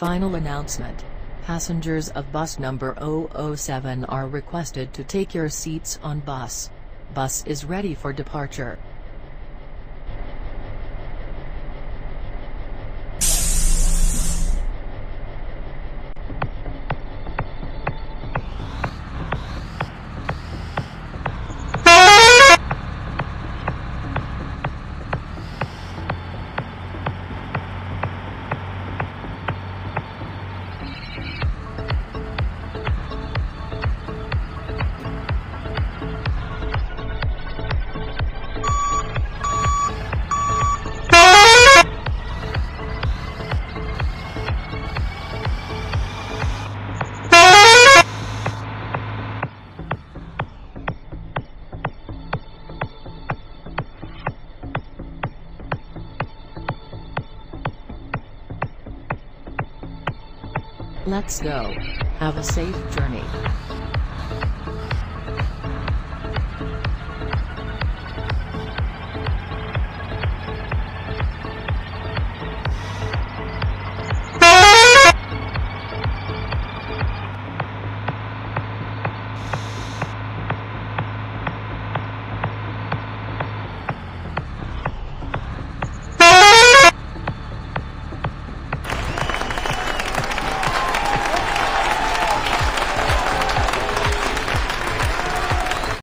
Final announcement. Passengers of bus number 007 are requested to take your seats on bus. Bus is ready for departure. Let's go. Have a safe journey.